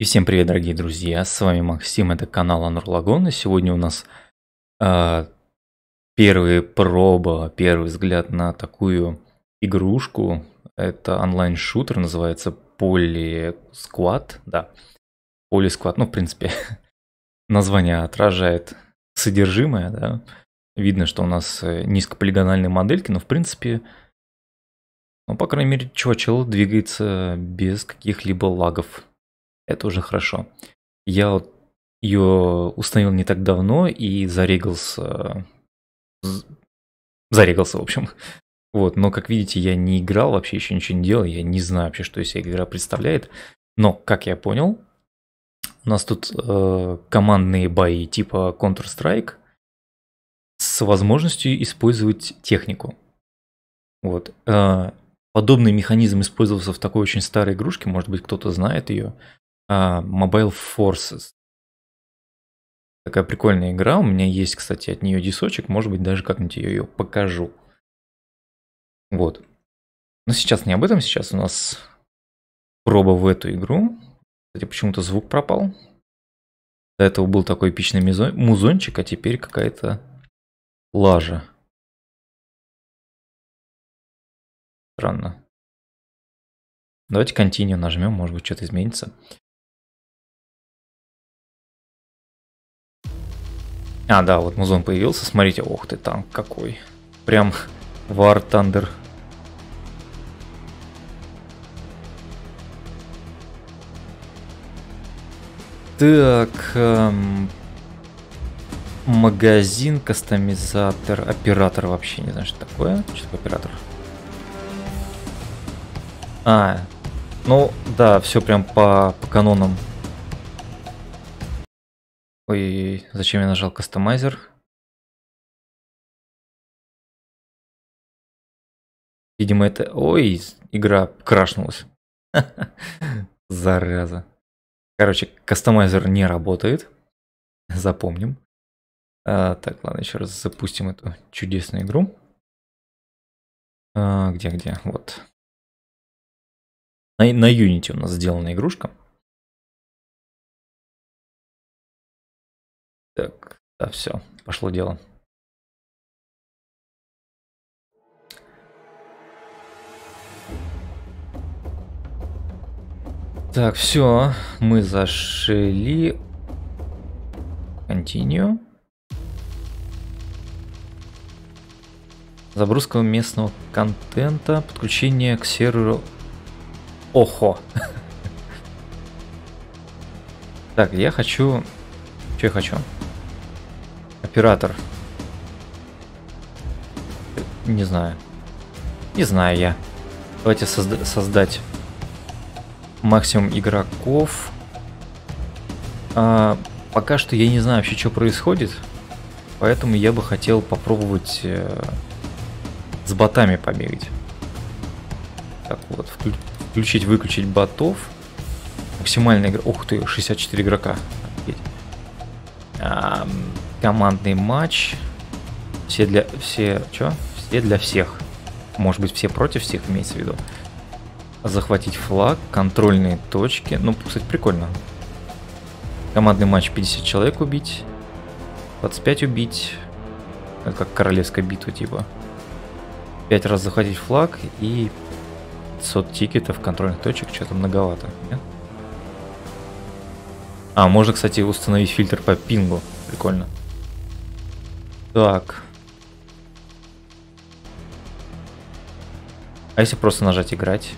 И всем привет, дорогие друзья, с вами Максим, это канал Анурлогон, и сегодня у нас первый взгляд на такую игрушку, это онлайн-шутер, называется PolySquad, да, PolySquad, ну, в принципе, название отражает содержимое, да, видно, что у нас низкополигональные модельки, но, в принципе, ну, по крайней мере, чувачело двигается без каких-либо лагов. Это уже хорошо. Я вот ее установил не так давно и зарегался, в общем. Вот, но, как видите, я не играл, вообще еще ничего не делал. Я не знаю вообще, что из себя игра представляет. Но, как я понял, у нас тут командные бои типа Counter-Strike с возможностью использовать технику. Вот. Подобный механизм использовался в такой очень старой игрушке, может быть, кто-то знает ее. Mobile Forces. Такая прикольная игра. У меня есть, кстати, от нее дисочек. Может быть, даже как-нибудь ее покажу. Вот. Но сейчас не об этом. Сейчас у нас проба в эту игру. Кстати, почему-то звук пропал. До этого был такой эпичный музончик, а теперь какая-то лажа. Странно. Давайте continue нажмем, может быть, что-то изменится. А, да, вот музон появился, смотрите, ох ты, танк какой. Прям War Thunder. Так, магазин, кастомизатор, оператор, вообще не знаю, что такое. Что такое оператор? А, ну да, все прям по канонам. Ой, зачем я нажал кастомайзер? Видимо, это... Ой, игра крашнулась. Зараза. Короче, кастомайзер не работает. Запомним. Так, ладно, еще раз запустим эту чудесную игру. Где-где? Вот. На Unity у нас сделана игрушка. Так, да, все, пошло дело. Так, все, мы зашли. Continue. Загрузка местного контента, подключение к серверу. Охо. Так, я хочу... Что я хочу? Оператор. Не знаю. Не знаю я. Давайте создать максимум игроков. Пока что я не знаю вообще, что происходит. Поэтому я бы хотел попробовать с ботами побегать. Так, вот, включить-выключить ботов. Максимальная игра... Ух ты, 64 игрока. Командный матч. Все для... Все... Чё? Все для всех. Может быть, все против всех, имеется в виду. Захватить флаг. Контрольные точки. Ну, кстати, прикольно. Командный матч. 50 человек убить. 25 убить. Это как королевская битва, типа. 5 раз захватить флаг и... 500 тикетов, контрольных точек, что-то многовато. Нет? А, можно, кстати, установить фильтр по пингу. Прикольно. Так. А если просто нажать играть?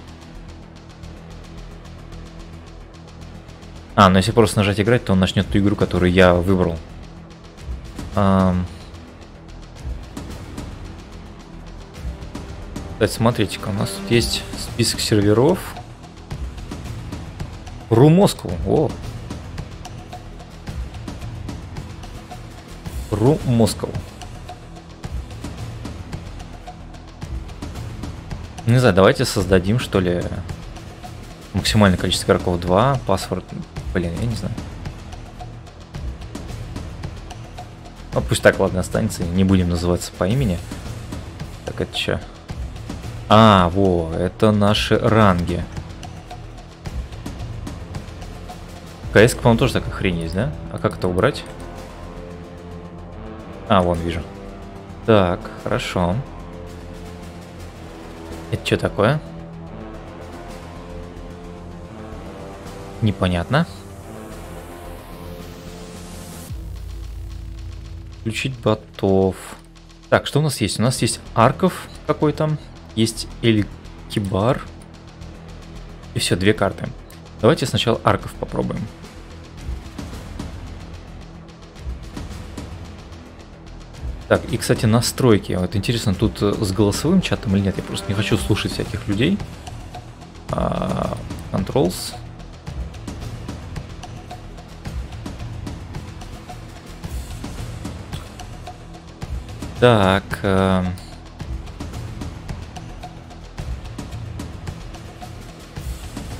А, ну если просто нажать играть, то он начнет ту игру, которую я выбрал. Смотрите-ка, у нас тут есть список серверов. RuMoscow. О. RuMoscow. Не знаю, давайте создадим, что ли, максимальное количество игроков 2, паспорт, блин, я не знаю. Ну, пусть так, ладно, останется, не будем называться по имени. Так, это что? А, во, это наши ранги. КС, по-моему, тоже такая хрень есть, да? А как это убрать? А, вон, вижу. Так, хорошо. Это что такое? Непонятно. Включить ботов. Так, что у нас есть? У нас есть Арков какой-то. Есть Эль-Кибар. И все, две карты. Давайте сначала Арков попробуем. Так, и, кстати, настройки. Вот интересно, тут с голосовым чатом или нет? Я просто не хочу слушать всяких людей. Controls. Так.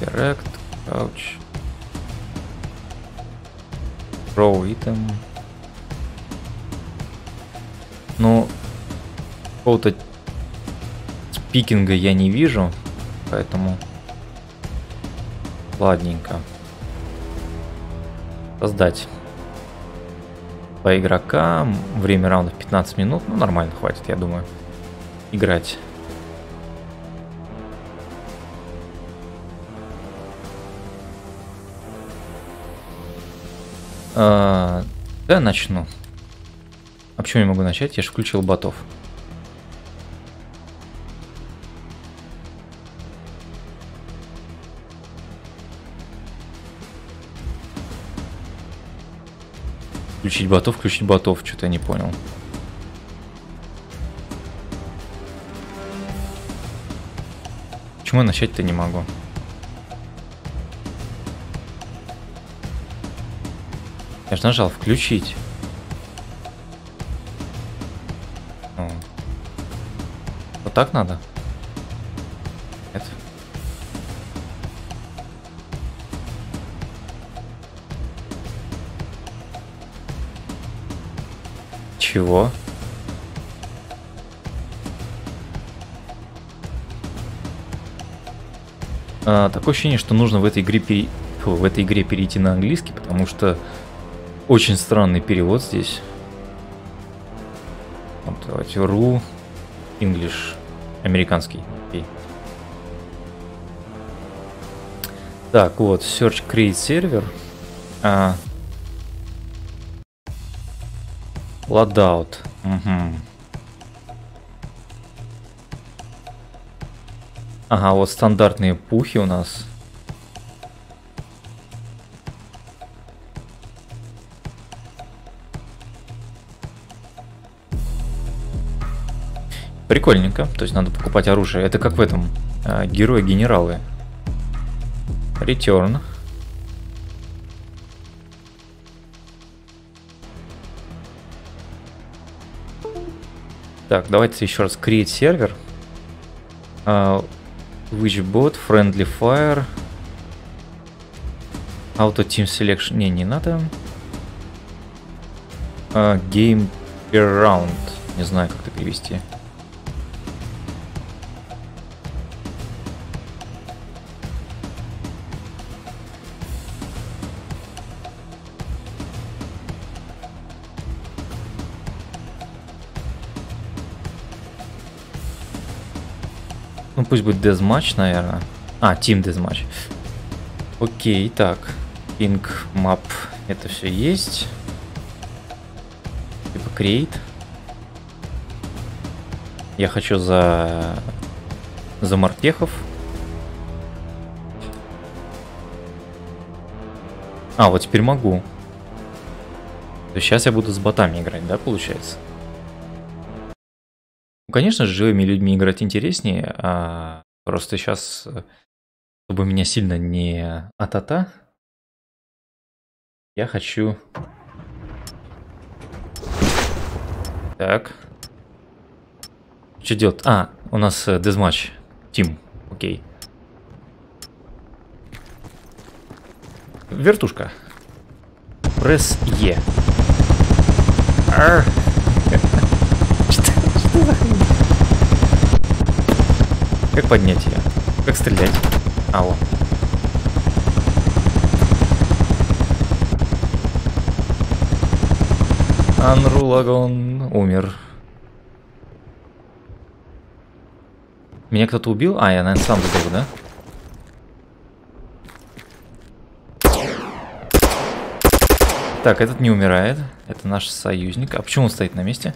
Correct. Couch. Raw item. Ну, какого-то спикинга я не вижу, поэтому ладненько. Создать по игрокам. Время раунда 15 минут. Ну, нормально хватит, я думаю. Играть. Да, начну. А почему я могу начать? Я же включил ботов. Включить ботов, что-то я не понял. Почему я начать-то не могу? Я же нажал включить. Вот так надо? Нет. Чего? Такое ощущение, что нужно в этой игре, перейти на английский, потому что очень странный перевод здесь. Вот, давайте RU English. Американский. Okay. Так, вот, Search Create Server. Loadout. Ага, вот стандартные пухи у нас. Прикольненько, то есть надо покупать оружие. Это как в этом герои-генералы. Return. Так, давайте еще раз create сервер. Witchbot, friendly fire, auto team selection. Не надо. Game per round. Не знаю, как это перевести. Пусть будет дезматч, наверное. А, Team Deathmatch. Окей, так. Ping map. Это все есть. Типа create. Я хочу за морпехов. А, вот теперь могу. То есть сейчас я буду с ботами играть, да, получается? Конечно, с живыми людьми играть интереснее, а просто сейчас, чтобы меня сильно не атата, я хочу... Так. Что идет? А, у нас дезматч. Тим. Окей. Вертушка. Пресс Е. Арр. Как поднять ее? Как стрелять? Алло. Anurlogon умер. Меня кто-то убил? А, я, наверное, сам сдох, да? Так, этот не умирает. Это наш союзник. А почему он стоит на месте?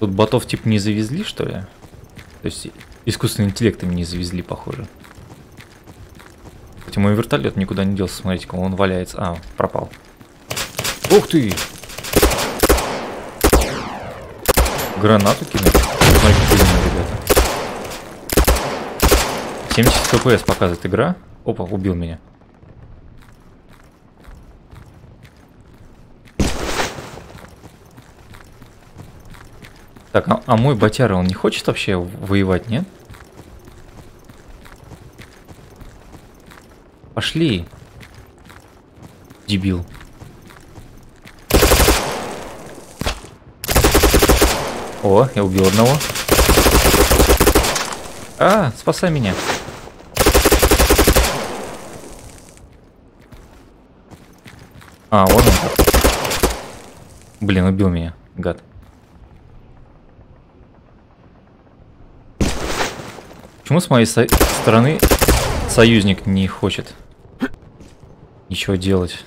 Тут ботов типа не завезли, что ли? То есть искусственным интеллектом не завезли, похоже. Хотя мой вертолет никуда не делся. Смотрите-ка, он валяется. А, пропал. Ух ты! Гранату кинуть? Смотрите, ребята. 70 FPS показывает игра. Опа, убил меня. Так, а мой ботяра, он не хочет вообще воевать, нет? Пошли. Дебил. О, я убил одного. А, спасай меня. А, вот он как. Блин, убил меня, гад. Почему с моей стороны союзник не хочет ничего делать?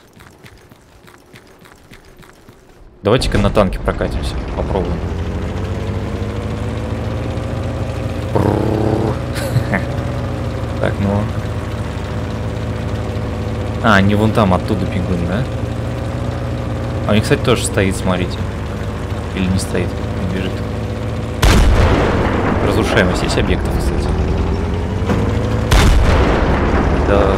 Давайте-ка на танке прокатимся, попробуем. Так, ну... А, не вон там, оттуда бегут, да? А у них, кстати, тоже стоит, смотрите. Или не стоит, не бежит. Разрушаемость есть объектов, кстати. Да.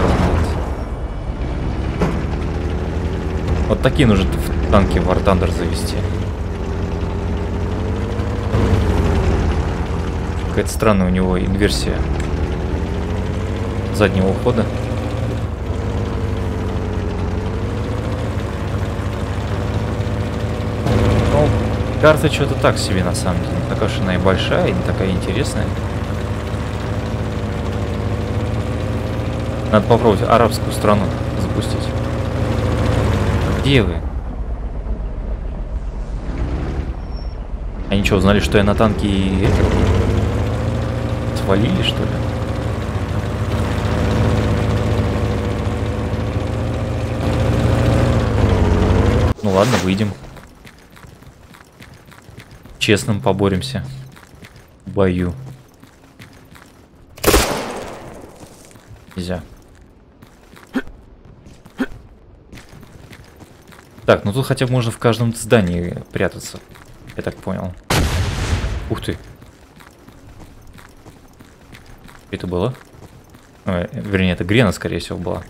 Вот такие нужно в танке War Thunder завести. Какая-то странная у него инверсия заднего ухода. Карта что-то так себе, на самом деле. Не такая уж она и большая, и не такая интересная. Надо попробовать арабскую страну запустить. Где вы? Они что, узнали, что я на танке и... свалили, что ли? Ну ладно, выйдем. Честным поборемся в бою. Нельзя. Так, ну тут хотя бы можно в каждом здании прятаться, я так понял. Ух ты. Это было? Вернее, это грена, скорее всего, была.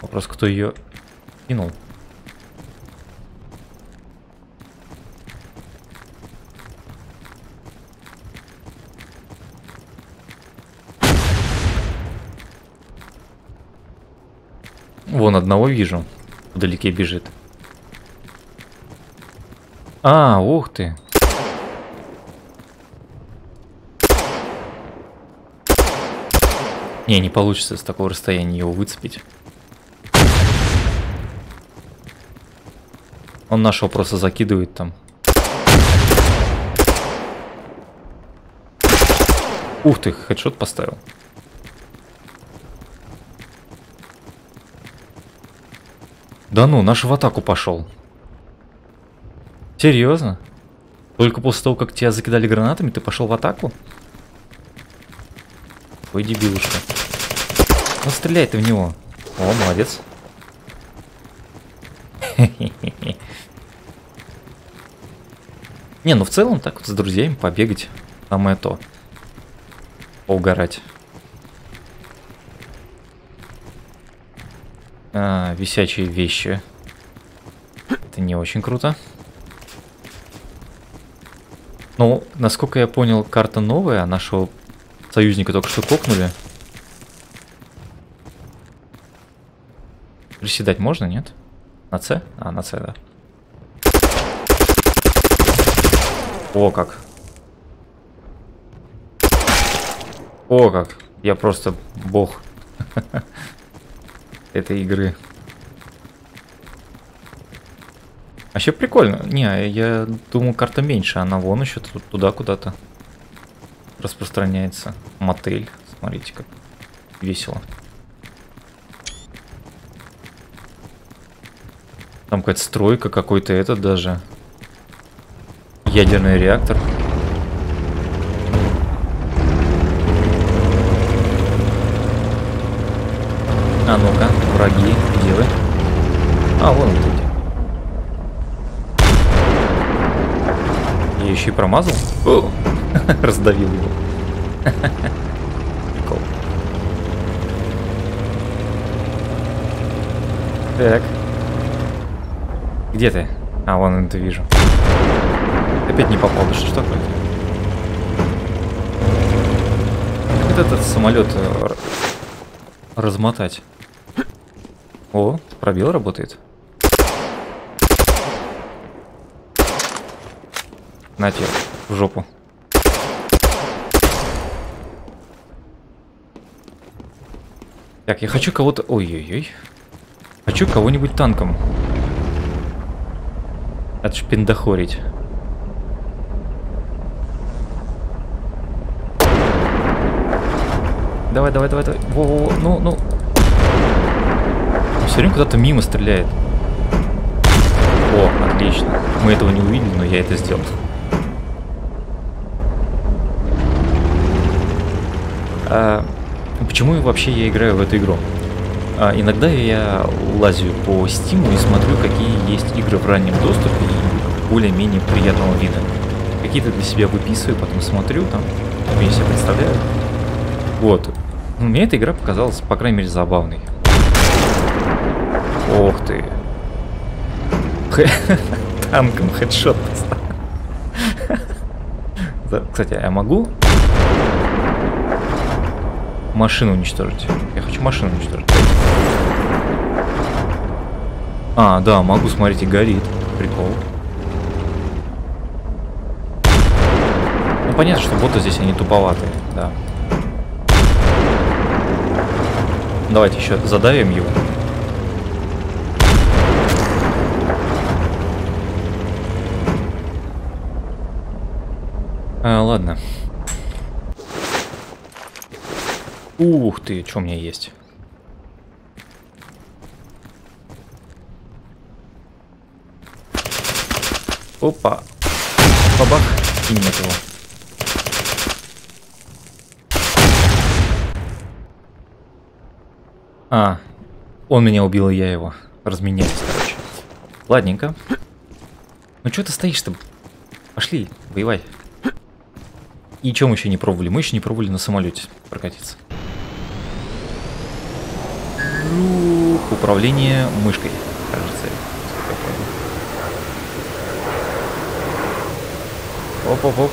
Вопрос, кто ее кинул. Вон одного вижу. Вдалеке бежит. А, ух ты. Не, не получится с такого расстояния его выцепить. Он нашего просто закидывает там. Ух ты, хедшот поставил. Да ну, наш в атаку пошел. Серьезно? Только после того, как тебя закидали гранатами, ты пошел в атаку? Ой, дебилушка. Ну стреляй ты в него. О, молодец. Не, ну в целом так вот с друзьями побегать. Самое то. Поугарать. А, висячие вещи. Это не очень круто. Ну, насколько я понял, карта новая, а нашего союзника только что кокнули. Приседать можно, нет? На С? А, на С, да. О, как. О, как. Я просто бог. этой игры. Вообще прикольно. Не, я думаю, карта меньше. Она вон еще туда куда-то распространяется. Мотель. Смотрите, как весело. Там какая-то стройка, какой-то этот даже. Ядерный реактор. А ну-ка, враги, где вы? А, вон вот. Я еще и промазал. О! Раздавил его. Прикол. Так. Где ты? А, вон это вижу. Опять не попал, да что такое? Как этот самолет размотать? О, пробел работает. На тебе, в жопу. Так, я хочу кого-то... Ой-ой-ой. Хочу кого-нибудь танком отшпиндахорить. Давай, давай, давай, давай. Во-во-во. Ну, ну. Все время куда-то мимо стреляет. О, отлично. Мы этого не увидели, но я это сделал. А почему вообще я играю в эту игру? Иногда я лазю по Steam и смотрю, какие есть игры в раннем доступе и более-менее приятного вида. Какие-то для себя выписываю, потом смотрю, там, я себе представляю. Вот. Мне эта игра показалась, по крайней мере, забавной. Ох ты. Танком хедшот. Кстати, я могу машину уничтожить? Я хочу машину уничтожить. А, да, могу, смотрите, горит. Прикол. Ну, понятно, что боты здесь, они туповатые, да. Давайте еще задавим его. А, ладно. Ух ты, что у меня есть? Опа. Бабах. И нет его. А, он меня убил, и я его. Разменялись, короче. Ладненько. Ну что ты стоишь-то? Пошли, воевай. И чем мы еще не пробовали? Мы еще не пробовали на самолете прокатиться. Управление мышкой, кажется. Оп-оп-оп.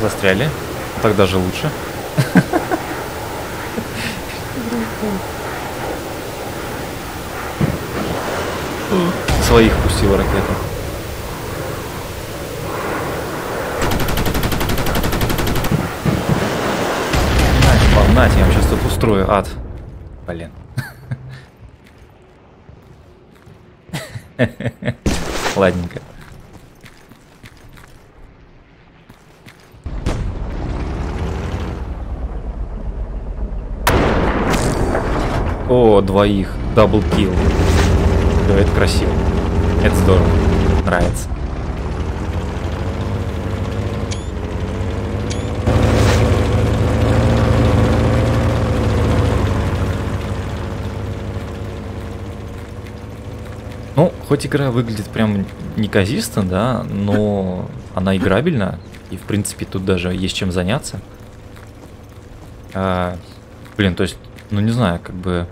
Застряли. Так даже лучше. Своих пустила ракету. Нате, я вам сейчас тут устрою ад. Блин. Ладненько. О, двоих. Даблкил. Да, это красиво. Это здорово. Нравится. Ну, хоть игра выглядит прям неказисто, да, но она играбельна, и, в принципе, тут даже есть чем заняться. А, блин, то есть, ну, не знаю, как бы...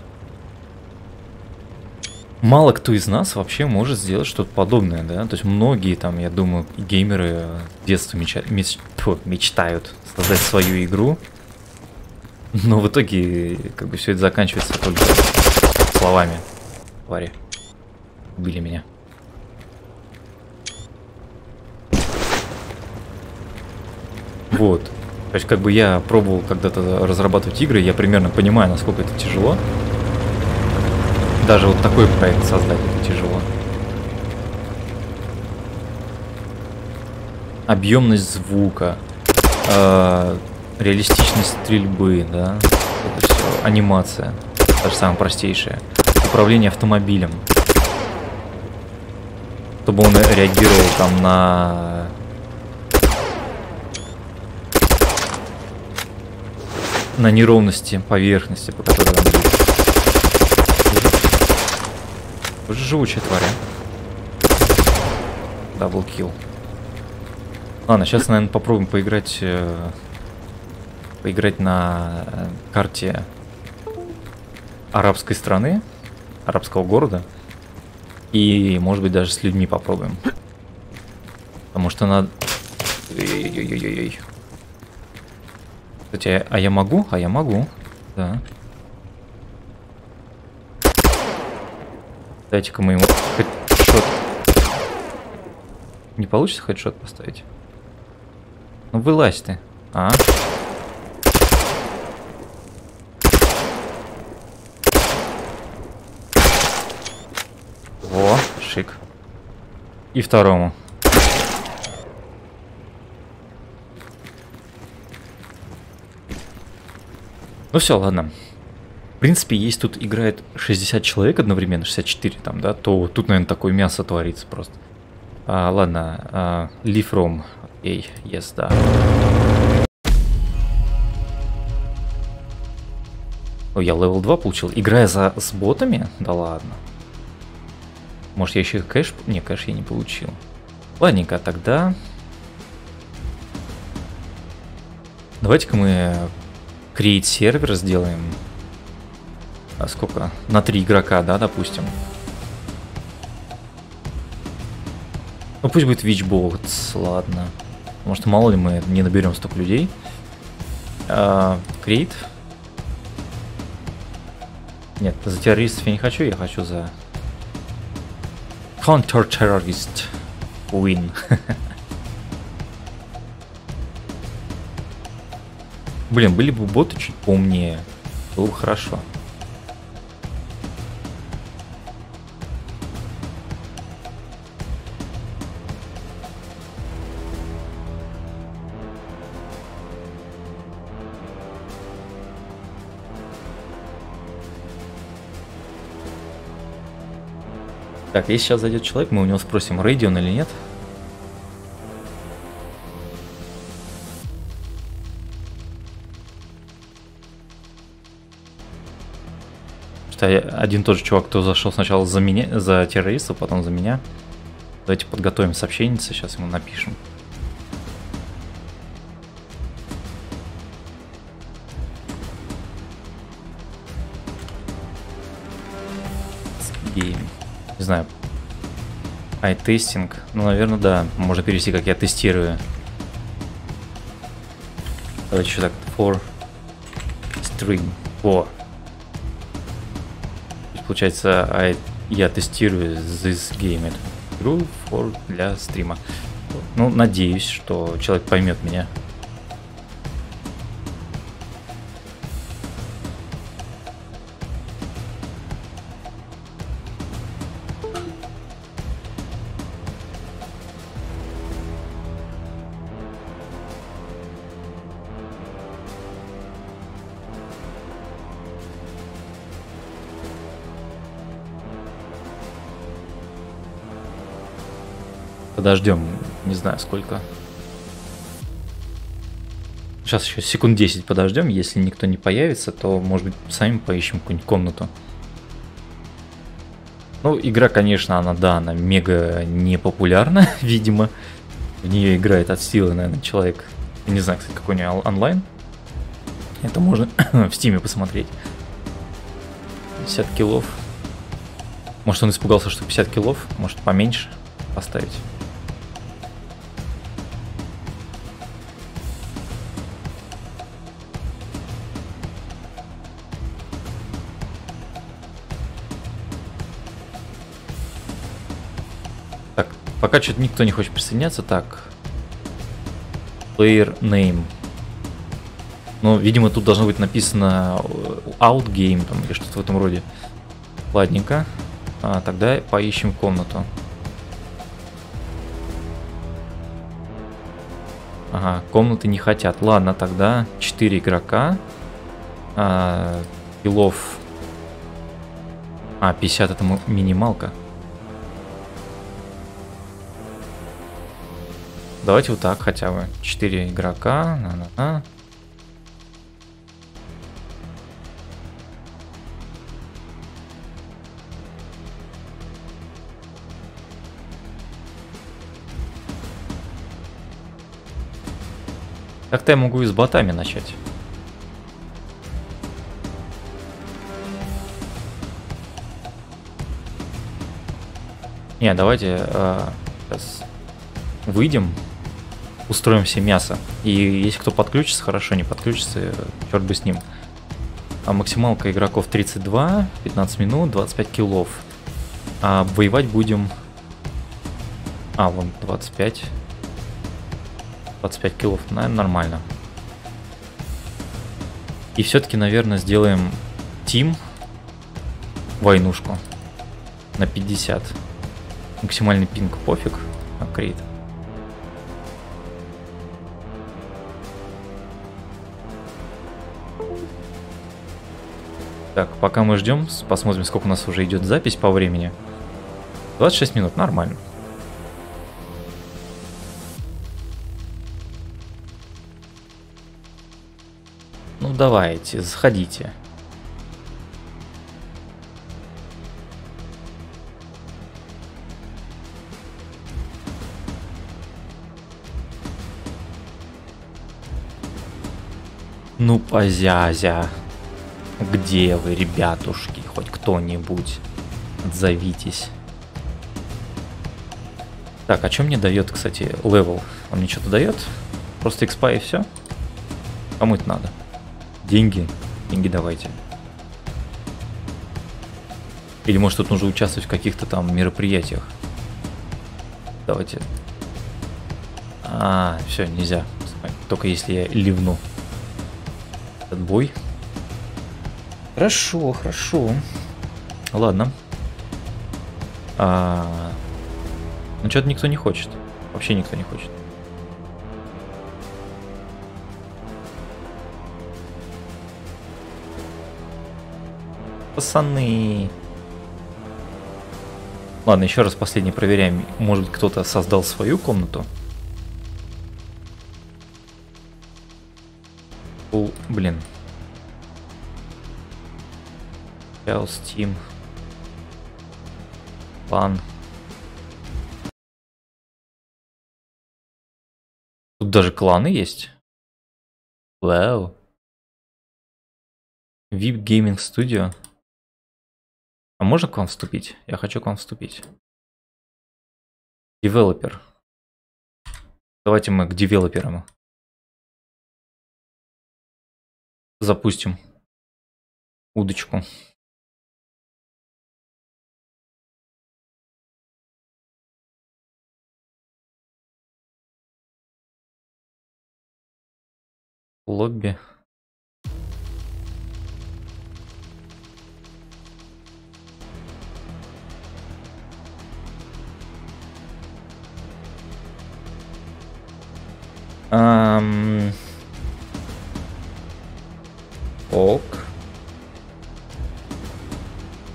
Мало кто из нас вообще может сделать что-то подобное, да, то есть многие там, я думаю, геймеры с детства мечтают создать свою игру, но в итоге, как бы, все это заканчивается только словами. Твари. Убили меня. Вот. То есть, как бы я пробовал когда-то разрабатывать игры, я примерно понимаю, насколько это тяжело. Даже вот такой проект создать это тяжело. Объемность звука, реалистичность стрельбы, да, это все, анимация, даже самая простейшая, управление автомобилем, чтобы он реагировал там на неровности поверхности, по которой он движется. Вы же живучая тварь, а? Даблкилл. Ладно, сейчас, наверное, попробуем поиграть, на карте арабской страны, арабского города. И, может быть, даже с людьми попробуем. Потому что надо... Ой-ой-ой-ой-ой. Кстати, а я могу? А я могу. Да. Дайте-ка мы ему хедшот. Не получится хедшот поставить? Ну вылазь ты, а? Во, шик. И второму. Ну все, ладно. В принципе, если тут играет 60 человек одновременно, 64 там, да, то тут, наверное, такое мясо творится просто. Ладно, leave room. Эй, yes, да. Ой, я левел 2 получил. Играя с ботами? Да ладно. Может, я еще кэш... Не, кэш я не получил. Ладненько, тогда... Давайте-ка мы... Create сервер сделаем. А сколько? На 3 игрока, да, допустим. Ну пусть будет Witchbot, ладно. Потому что мало ли мы не наберем столько людей. Create. Нет, за террористов я не хочу, я хочу за... Counter-Terrorist Win. Блин, были бы боты чуть поумнее, было бы хорошо. Так, если сейчас зайдет человек, мы у него спросим, рейди он или нет. Один тот же чувак, кто зашел сначала за меня, за террористов, потом за меня. Давайте подготовим сообщенница, сейчас ему напишем. Game. Не знаю. Ай-тестинг. Ну, наверное, да. Можно перевести, как я тестирую. Давайте еще так. For stream. О. Получается, я тестирую this game, эту игру для стрима. Ну, надеюсь, что человек поймет меня. Подождем, не знаю сколько. Сейчас еще секунд 10 подождем. Если никто не появится, то, может быть, сами поищем какую-нибудь комнату. Ну, игра, конечно, она, да, она мега непопулярна, видимо. В нее играет от силы, наверное, человек. Я не знаю, кстати, какой у нее онлайн. Это можно в Steam посмотреть. 50 киллов. Может, он испугался, что 50 киллов, может, поменьше поставить. Пока что-то никто не хочет присоединяться. Так. Player name. Но, видимо, тут должно быть написано outgame там, или что-то в этом роде. Ладненько. Тогда поищем комнату. Ага, комнаты не хотят. Ладно, тогда 4 игрока. Киллов. 50 это минималка. Давайте вот так хотя бы. 4 игрока. Как-то я могу и с ботами начать. Не, давайте сейчас выйдем, устроим все мясо. И если кто подключится, хорошо, не подключится, черт бы с ним. А максималка игроков 32, 15 минут, 25 киллов. А воевать будем... А, вон 25. 25 киллов, наверное, нормально. И все-таки, наверное, сделаем тим войнушку на 50. Максимальный пинг пофиг. Апгрейд. Так, пока мы ждем, посмотрим, сколько у нас уже идет запись по времени. 26 минут, нормально. Ну давайте, заходите. Ну, позязя. Где вы, ребятушки? Хоть кто-нибудь. Отзовитесь. Так, а что мне дает, кстати, левел? Он мне что-то дает? Просто экспа и все? Кому это надо? Деньги? Деньги давайте. Или может тут нужно участвовать в каких-то там мероприятиях? Давайте. А, все, нельзя. Только если я ливну. Отбой. Хорошо, хорошо. Ладно. Ну что-то никто не хочет. Вообще никто не хочет. Пацаны. Ладно, еще раз последний проверяем. Может быть, кто-то создал свою комнату. Блин. Steam. План. Тут даже кланы есть. Вау. VIP Gaming Studio. А можно к вам вступить? Я хочу к вам вступить. Девелопер. Давайте мы к девелоперам. Запустим удочку. Лобби. Ок.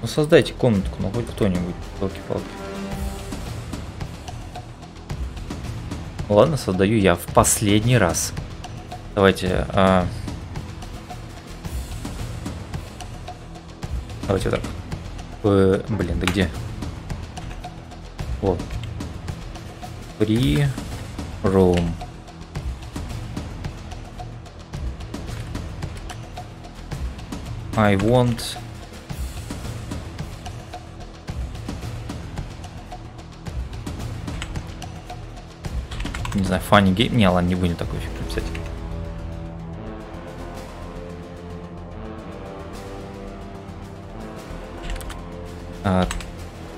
Ну создайте комнатку, ну хоть кто-нибудь, палки-палки. Ладно, создаю я в последний раз. Давайте, давайте вот так. Блин, да где? Вот. Free room. I want не знаю, funny game. Не, ладно, не будем такой фиг писать.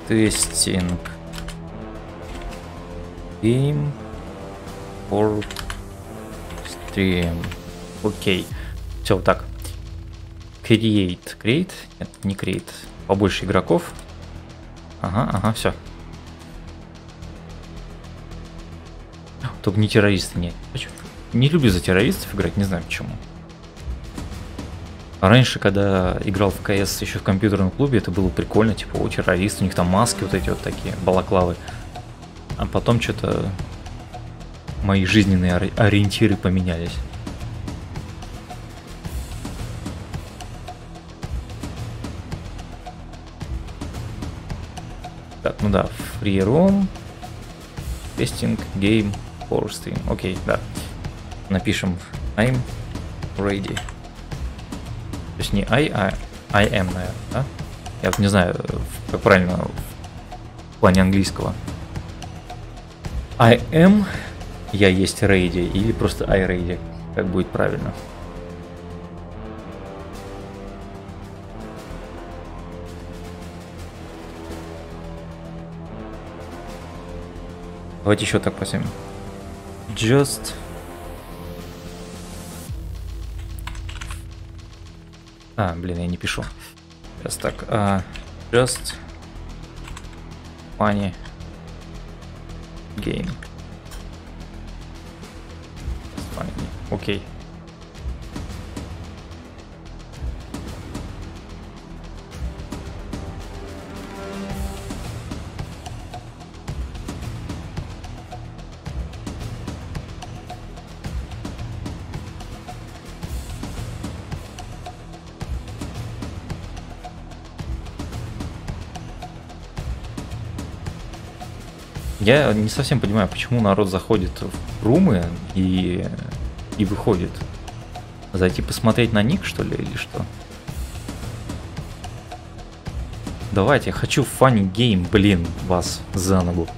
Тестинг game for stream. Окей. Все, вот так. Create. Create? Нет, не create. Побольше игроков. Ага, ага, все. Только не террористы, нет. Не люблю за террористов играть, не знаю почему. Раньше, когда играл в КС еще в компьютерном клубе, это было прикольно, типа, о, террористы, у них там маски вот эти вот такие, балаклавы. А потом что-то мои жизненные ориентиры поменялись. Так, ну да, free room, testing, game, for stream, окей, да. Напишем I'm ready. То есть не I, а I am, наверное, да? Я вот не знаю, как правильно в плане английского. I am, я есть ready, или просто I ready, как будет правильно. Давайте еще так посмотрим. Just... А, блин, я не пишу. Сейчас так. Just funny game. Окей. Okay. Я не совсем понимаю, почему народ заходит в румы и выходит. Зайти посмотреть на ник, что ли, или что? Давайте, я хочу funny game, блин, вас за ногу.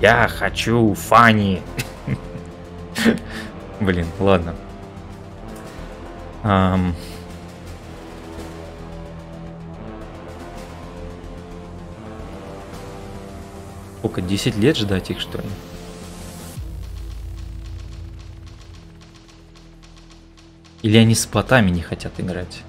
Я хочу funny. Блин, ладно. Сколько, 10 лет ждать их, что ли? Или они с ботами не хотят играть?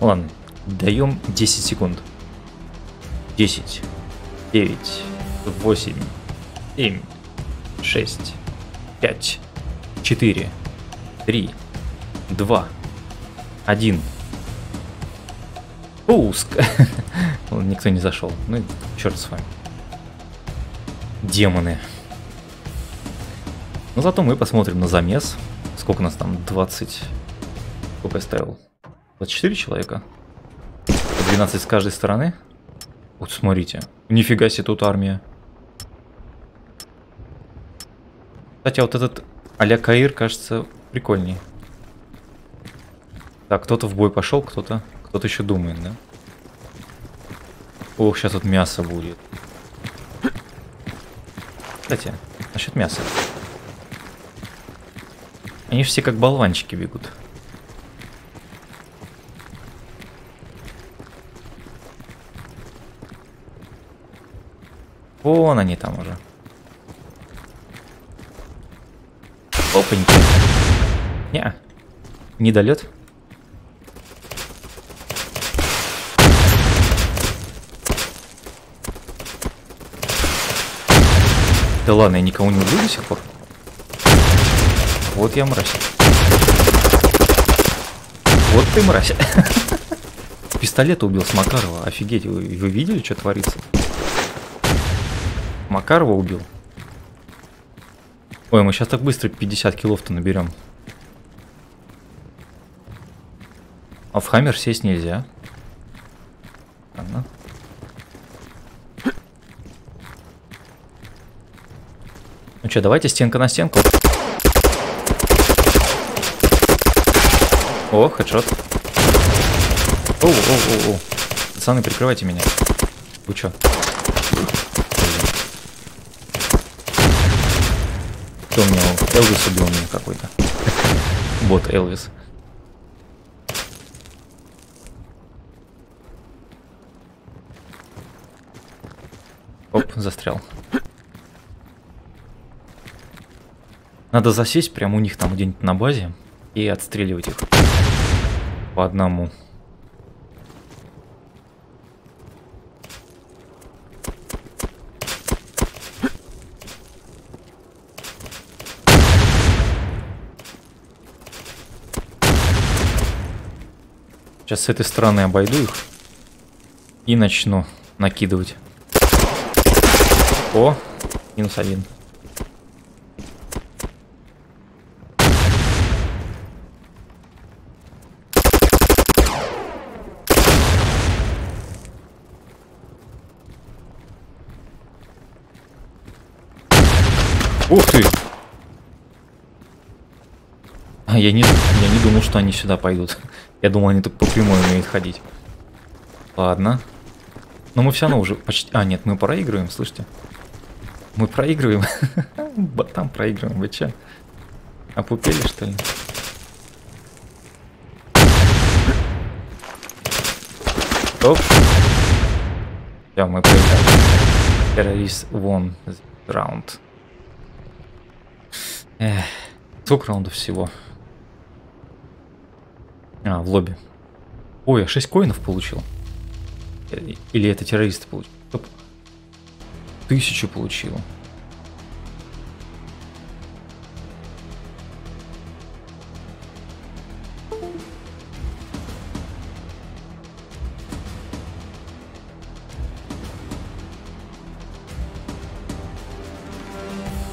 Ладно, даем 10 секунд. 10, 9, 8, 7, 6, 5, 4. 3, 2, 1. Пуск. Никто не зашел. Ну, черт с вами. Демоны. Но зато мы посмотрим на замес. Сколько у нас там? 20. Сколько я ставил? 24 человека. 12 с каждой стороны. Вот смотрите. Нифига себе, тут армия. Кстати, а вот этот а-ля Каир, кажется... Прикольней. Так, кто-то в бой пошел, кто-то еще думает, да? Ох, сейчас тут мясо будет. Кстати, насчет мяса. Они же все как болванчики бегут. Вон они там уже. Опаньки. Не, недолет. Да ладно, я никого не убью до сих пор. Вот я мразь. Вот ты мразь. Пистолет убил с Макарова. Офигеть, вы видели, что творится? Макарова убил. Ой, мы сейчас так быстро 50 килов-то наберем. А в хаммер сесть нельзя. Ладно. Ну что, давайте стенка на стенку. О, хедшот. Оу-оу-оу-оу. Пацаны, прикрывайте меня. Вы чё? Кто у меня? Элвис убил меня какой-то. Бот Элвис. Оп, застрял. Надо засесть прямо у них там где-нибудь на базе и отстреливать их по одному. Сейчас с этой стороны обойду их и начну накидывать. О, минус один. Ух ты! Я не думал, что они сюда пойдут. Я думал, они тут по прямой умеют ходить. Ладно. Но мы все равно уже почти... А, нет, мы проигрываем, слышите? Мы проигрываем. Ботам проигрываем, вы че? Опупели, что ли? Оп. Все, мы проиграли. Террорист won this round. Эх, сколько раундов всего? А, в лобби. Ой, я 6 коинов получил. Или это террористы получили? Стоп. 1000 получил.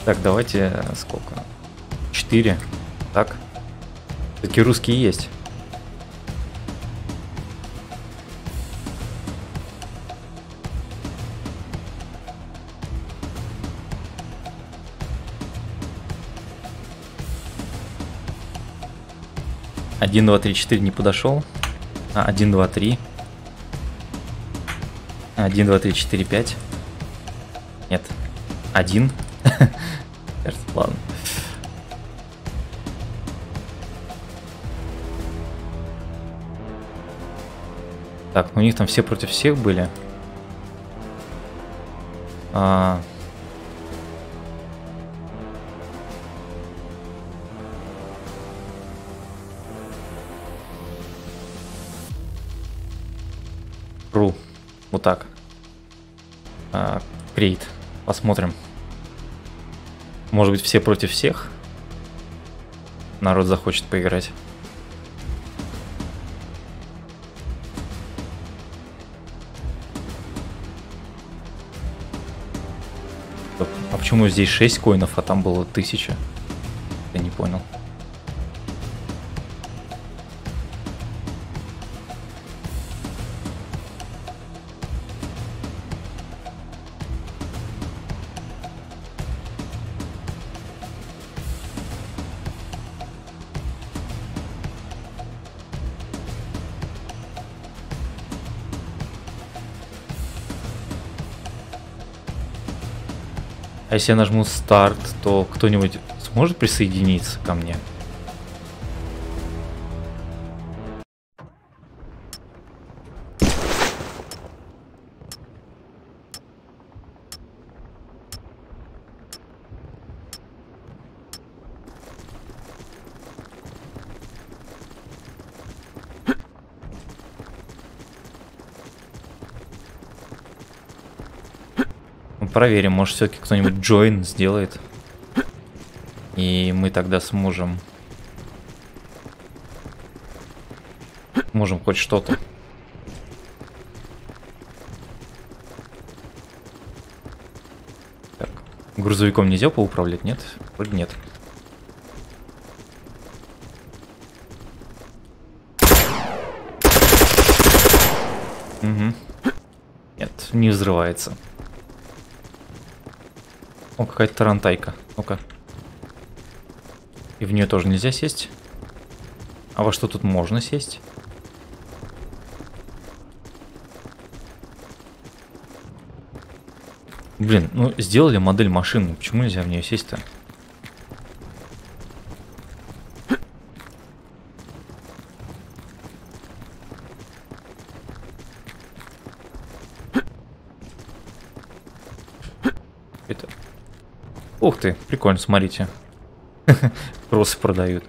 Так, давайте сколько? 4. Так. Такие русские есть. Один, два, три, четыре не подошел. А, 1, 2, 3. 1, 2, 3, 4, 5. Нет. 1. Ладно. Так, ну у них там все против всех были. Ру. Вот так. Крейт. Посмотрим. Может быть, все против всех? Народ захочет поиграть. А почему здесь 6 коинов, а там было 1000? Я не понял. А если я нажму старт, то кто-нибудь сможет присоединиться ко мне? Проверим, может, все-таки кто-нибудь join сделает. И мы тогда сможем. Можем хоть что-то. Так, грузовиком нельзя поуправлять, нет? Вроде нет. Угу. Нет, не взрывается. О, какая-то тарантайка. Ну-ка. И в нее тоже нельзя сесть. А во что тут можно сесть? Блин, ну сделали модель машины. Почему нельзя в нее сесть-то? Это... Ух ты, прикольно, смотрите. Просто продают.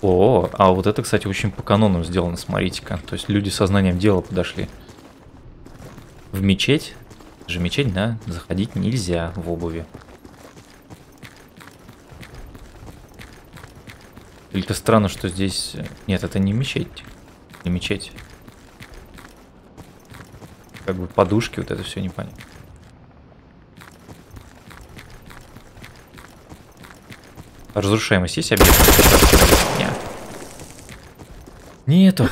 О, а вот это, кстати, очень по канону сделано, смотрите-ка. То есть люди со знанием дела подошли. В мечеть. Это же мечеть, да? Заходить нельзя в обуви. Только странно, что здесь... Нет, это не мечеть. Не мечеть. Как бы подушки, вот это все непонятно. Разрушаемость есть объект? Нет. Нету.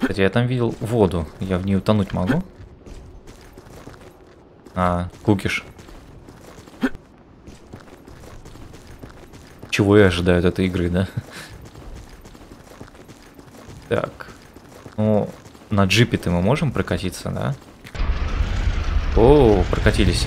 Кстати, я там видел воду. Я в ней утонуть могу? А, кукиш. Чего и ожидают от этой игры, да? Так. Ну, на джипе-то мы можем прокатиться, да? О, прокатились.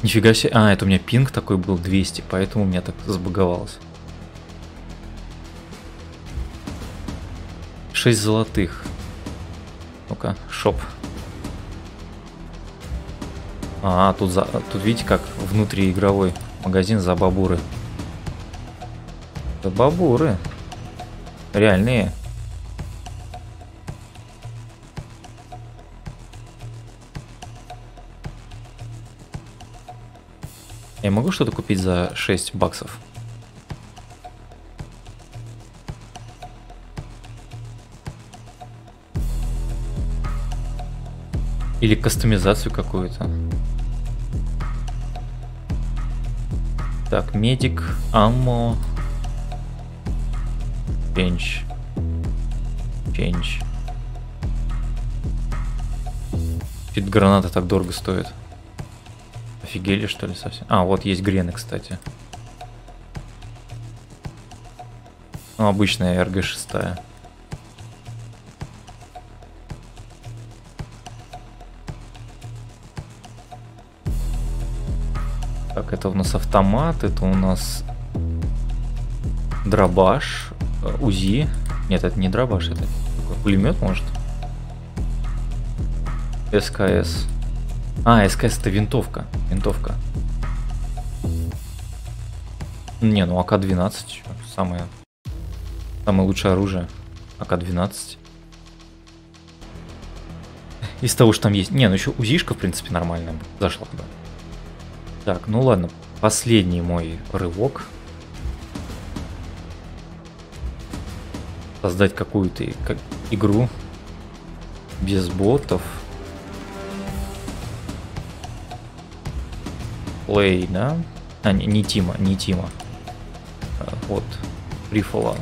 Нифига себе. А, это у меня пинг такой был 200, поэтому у меня так забаговалось. 6 золотых. Ну-ка, шоп. А, тут, тут видите, как внутриигровой магазин за бабуры. За бабуры. Реальные. Я могу что-то купить за 6 баксов? Или кастомизацию какую-то? Так, медик, аммо, пенч, пенч. Чуть граната так дорого стоит. Офигели, что ли, совсем? А, вот есть грены, кстати. Ну, обычная РГ-6. Так, это у нас автомат, это у нас дробаш, УЗИ. Нет, это не дробаш, это пулемет, может? СКС. А, СКС это винтовка. Винтовка. Не, ну АК-12. Самое лучшее оружие. АК-12. Из того, что там есть. Не, ну еще УЗИшка, в принципе, нормальная. Зашла бы. Так, ну ладно. Последний мой рывок. Создать какую-то игру. Без ботов. Плей, да? А, не Тима, не Тима. Вот. Прифола.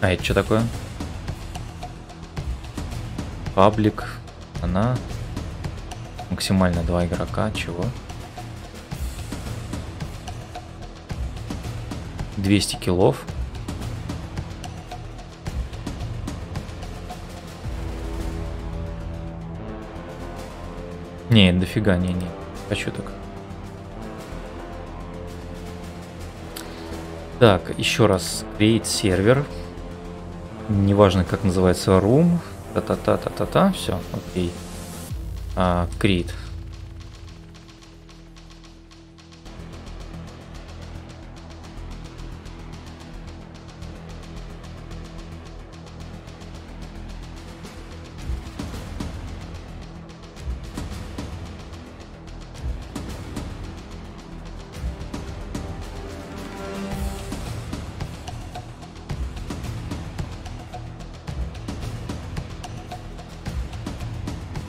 А это что такое? Паблик. Она. Максимально 2 игрока. Чего? 200 киллов. Не, дофига, не. Хочу так. Так, еще раз. Create сервер. Неважно, как называется room. Та-та-та-та-та-та. Все, окей. Create.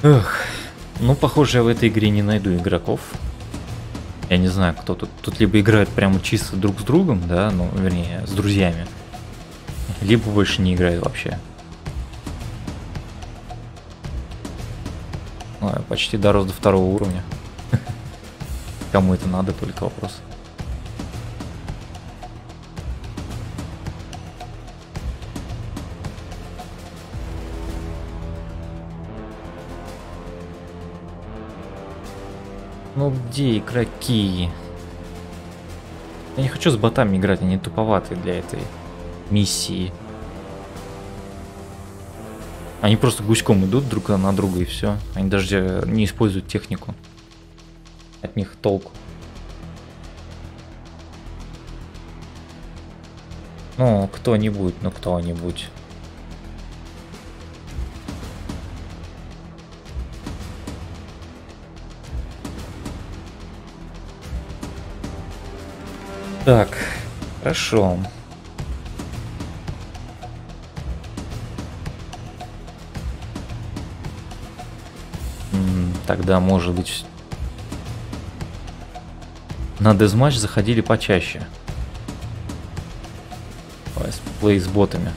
Эх, ну, похоже, я в этой игре не найду игроков. Я не знаю, кто тут. Тут либо играют прямо чисто друг с другом, да, ну, вернее, с друзьями, либо больше не играют вообще. Ну, я почти дорос до 2-го уровня. Кому это надо, только вопрос. Ну где игроки? Я не хочу с ботами играть, они туповаты для этой миссии. Они просто гуськом идут друг на друга и все. Они даже не используют технику. От них толку. Ну, кто-нибудь, ну кто-нибудь. Так, хорошо. Тогда, может быть, на дезматч заходили почаще. Плей с ботами.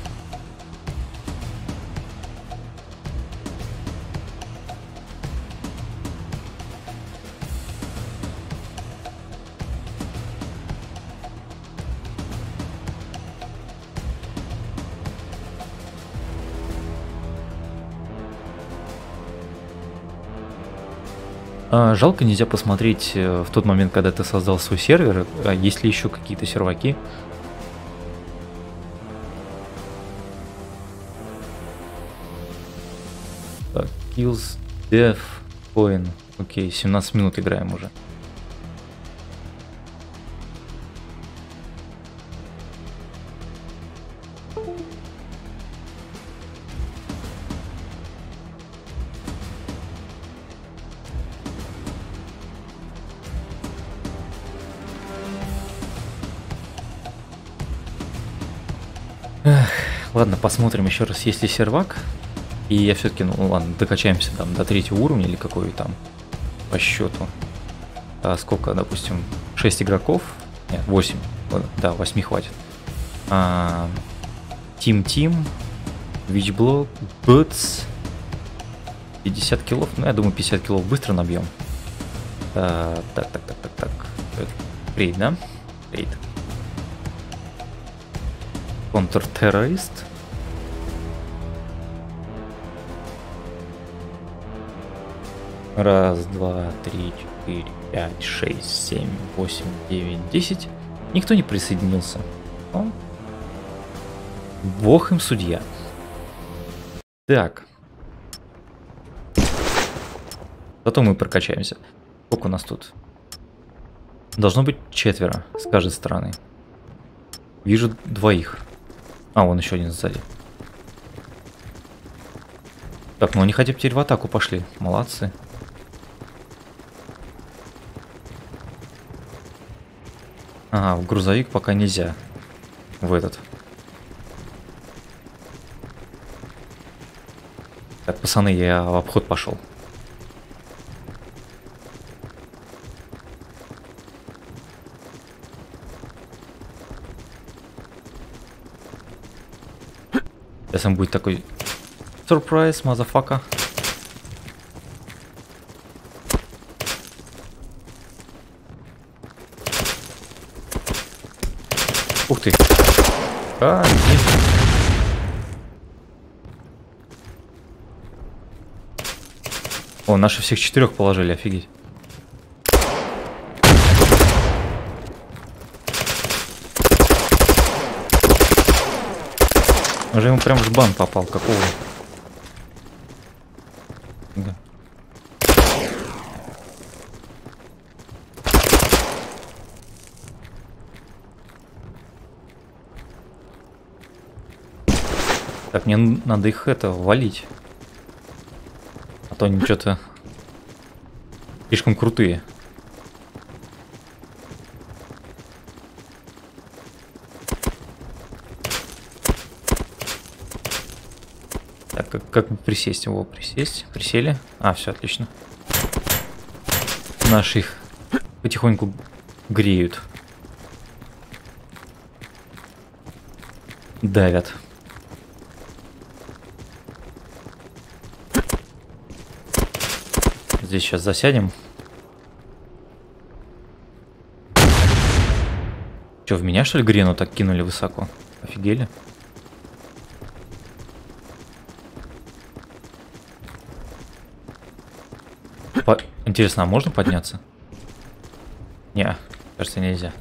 Жалко, нельзя посмотреть в тот момент, когда ты создал свой сервер, есть ли еще какие-то серваки. Так, kills, death, coin. Окей, 17 минут играем уже. Ладно, посмотрим еще раз, есть ли сервак. И я все-таки, ну ладно, докачаемся там до 3-го уровня или какой там по счету. А сколько, допустим, 6 игроков? Нет, 8. Да, 8 хватит. Team, Witchblock, Boots. 50 килов. Ну, я думаю, 50 килов быстро набьем. Так. Рейд, да? Рейд. Контртеррорист. Раз, два, три, четыре, пять, шесть, семь, восемь, девять, 10. Никто не присоединился. Но... Бог им судья. Так. Зато мы прокачаемся. Сколько у нас тут? Должно быть 4 с каждой стороны. Вижу 2. А, вон еще один сзади. Так, ну они хотя бы теперь в атаку пошли. Молодцы. Ага, в грузовик пока нельзя. В этот. Так, пацаны, я в обход пошел. Сейчас он будет такой... Сюрприз, мазафака. Ух ты. А, нет. О, наши всех 4 положили, офигеть. Уже ему прям жбан попал, какого? Да. Так, мне надо их это валить. А то они что-то слишком крутые. Как бы присесть его? Присесть. Присели. А, все, отлично. Наши их потихоньку греют. Давят. Здесь сейчас засядем. Че, в меня, что ли, грену так кинули высоко? Офигели? Интересно, а можно подняться? Не, кажется, нельзя.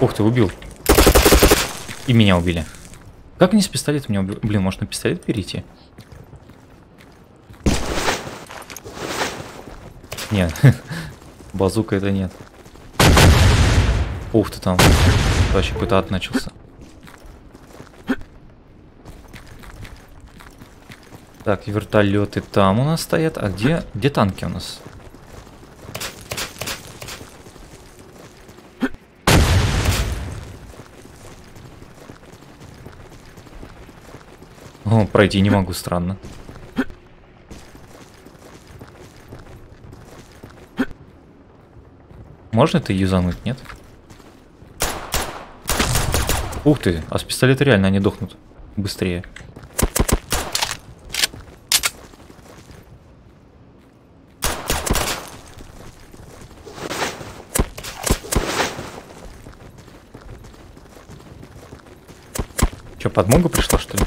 Ух ты, убил. И меня убили. Как мне с пистолета меня убили? Блин, может на пистолет перейти? Нет. Базука это нет. Ух ты, там вообще какой-то ад начался. Так, вертолеты там у нас стоят. А где, где танки у нас? О, пройти не могу, странно. Можно это юзануть, нет? Ух ты, а с пистолета реально они дохнут быстрее. Че, подмога пришла, что ли?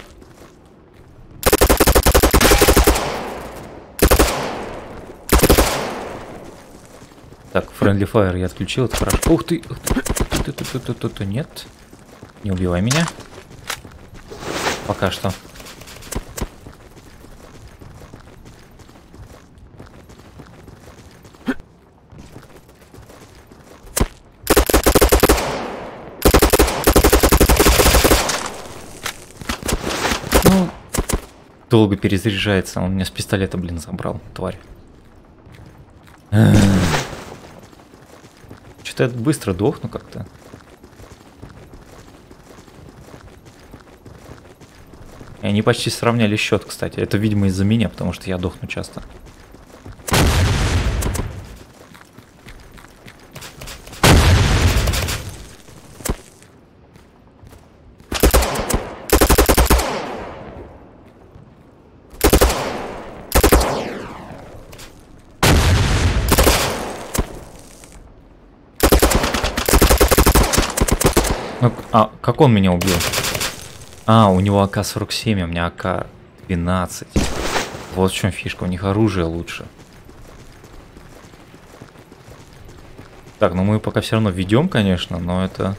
Так, friendly fire я отключил, это хорошо. Ух ты, ух ты, нет. Не убивай меня. Пока что. Ну, долго перезаряжается. Он меня с пистолета, блин, забрал, тварь. Что-то я быстро дохну как-то. И они почти сравняли счет, кстати. Это, видимо, из-за меня, потому что я дохну часто. Ну, а как он меня убил? А, у него АК-47, у меня АК-12. Вот в чем фишка, у них оружие лучше. Так, ну мы пока все равно ведем, конечно, но это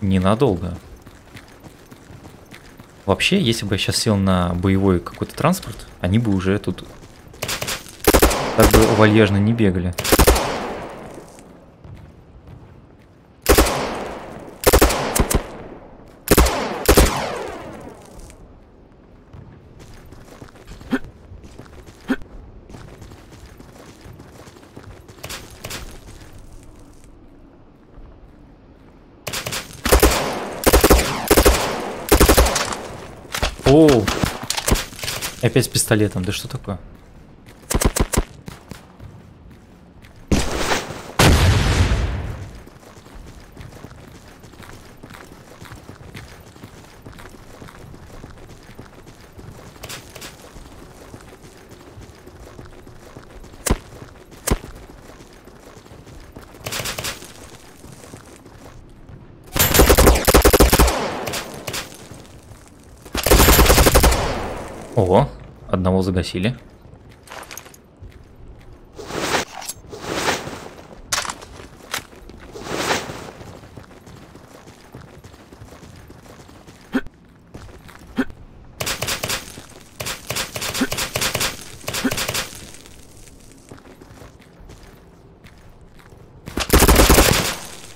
ненадолго. Вообще, если бы я сейчас сел на боевой какой-то транспорт, они бы уже тут так бы вальяжно не бегали. Оу, опять с пистолетом, да что такое? Ого, одного загасили.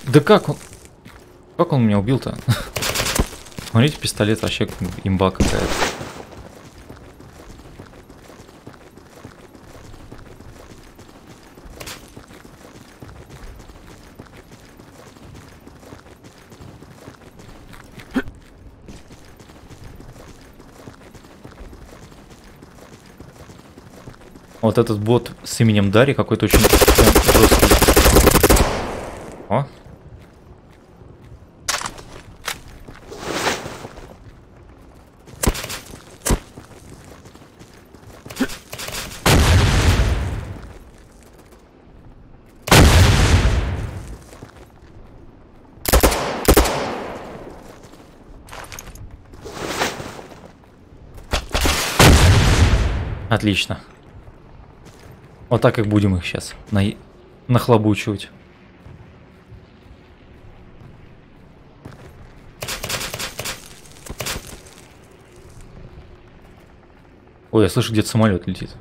Да как он? Как он меня убил-то? Смотрите, пистолет вообще имба какая-то. Вот этот бот с именем Дарьи какой-то очень жесткий. О. Отлично. Вот так и будем их сейчас нахлобучивать. Ой, я слышу, где-то самолет летит.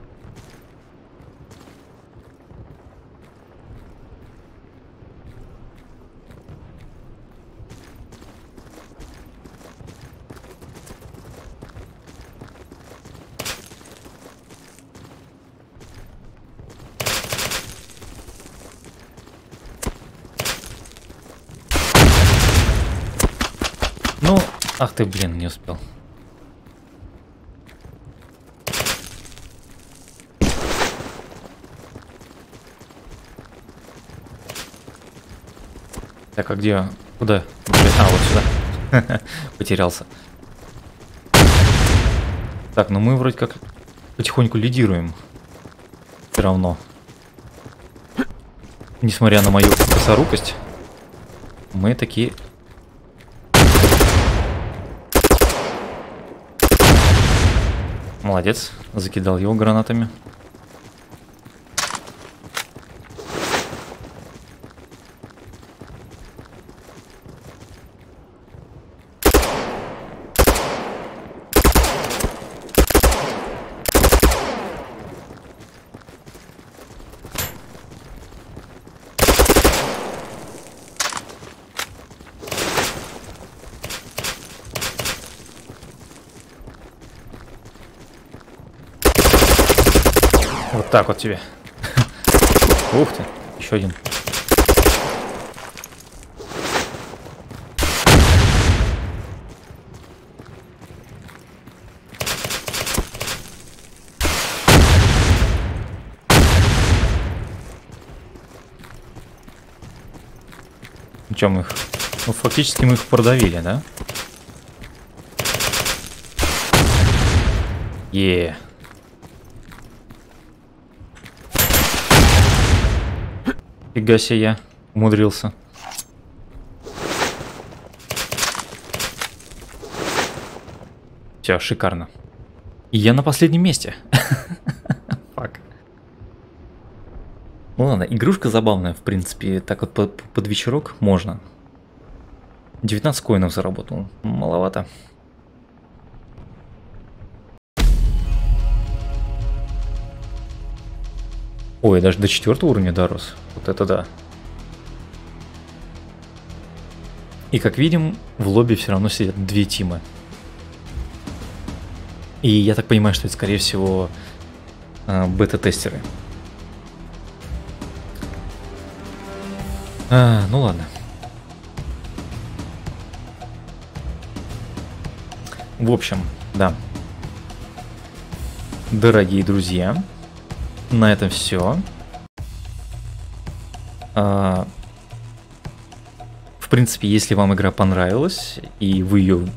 Ну, ах ты, блин, не успел. Так, а где? Куда? А, вот сюда. Потерялся. Так, ну мы вроде как потихоньку лидируем. Все равно. Несмотря на мою косорукость, мы такие... Молодец. Закидал его гранатами. Так вот тебе. Ух ты, еще один. Ну чем их? Ну фактически мы их продавили, да? Еее. Фига себе, я умудрился. Все, шикарно. И я на последнем месте. Фак. Ну ладно, игрушка забавная, в принципе. Так вот под вечерок можно. 19 коинов заработал. Маловато. Ой, даже до 4 уровня дорос. Вот это да. И как видим, в лобби все равно сидят две тимы. И я так понимаю, что это скорее всего бета-тестеры. Ну ладно. В общем, да. Дорогие друзья. На этом все. В принципе, если вам игра понравилась, и вы ее,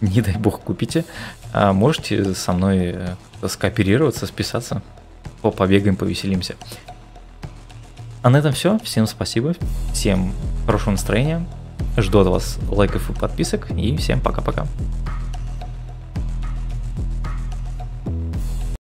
не дай бог, купите, можете со мной скооперироваться, списаться. Побегаем, повеселимся. А на этом все. Всем спасибо. Всем хорошего настроения. Жду от вас лайков и подписок. И всем пока-пока.